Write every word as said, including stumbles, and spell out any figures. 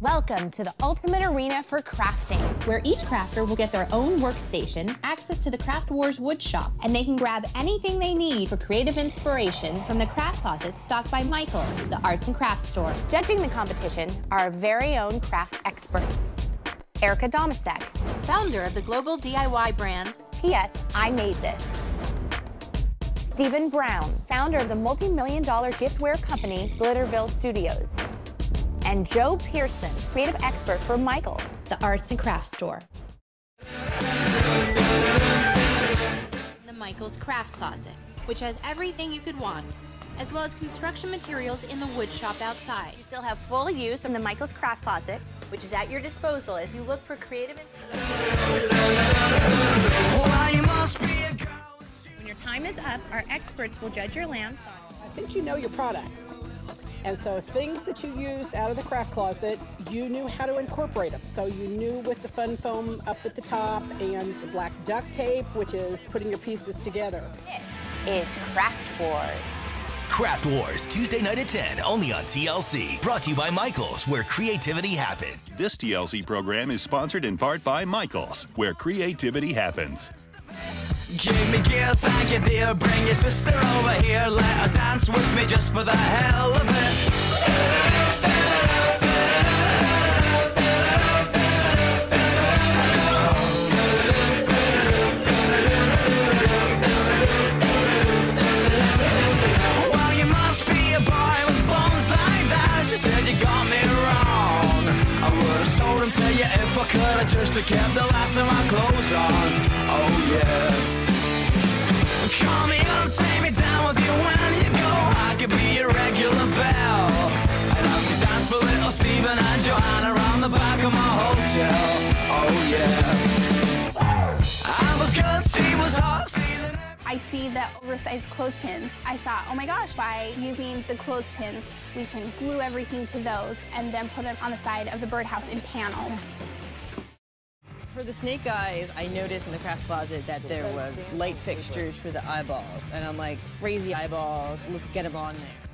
Welcome to the ultimate arena for crafting, where each crafter will get their own workstation, access to the Craft Wars woodshop, and they can grab anything they need for creative inspiration from the craft closets stocked by Michaels, the arts and crafts store. Judging the competition are our very own craft experts. Erica Domasek, founder of the global D I Y brand, P S I Made This. Stephen Brown, founder of the multi-million dollar giftware company, Glitterville Studios. And Joe Pearson, creative expert for Michaels, the arts and crafts store. The Michaels craft closet, which has everything you could want, as well as construction materials in the wood shop outside. You still have full use of the Michaels craft closet, which is at your disposal as you look for creative and... When your time is up, our experts will judge your lamps on... I think you know your products. And so if things that you used out of the craft closet, you knew how to incorporate them. So you knew with the fun foam up at the top and the black duct tape, which is putting your pieces together. This is Craft Wars. Craft Wars, Tuesday night at ten, only on T L C. Brought to you by Michaels, where creativity happens. This T L C program is sponsored in part by Michaels, where creativity happens. Give me gear, thank you dear, bring your sister over here, let her dance with me just for the hell of it. Well, you must be a boy with bones like that, she said you got me wrong. I would've sold them to you if I could, I just kept the last of my clothes on, oh yeah. Call me up, take me down with you when you go. I could be a regular belle, and I'll see dance for little Steven and Joanna around the back of my hotel. Oh yeah. I was good, she was hot. Stealing I see the oversized clothespins. I thought, oh my gosh, by using the clothespins, we can glue everything to those and then put them on the side of the birdhouse in panels. For the snake eyes, I noticed in the craft closet that there was light fixtures for the eyeballs, and I'm like, crazy eyeballs, let's get them on there.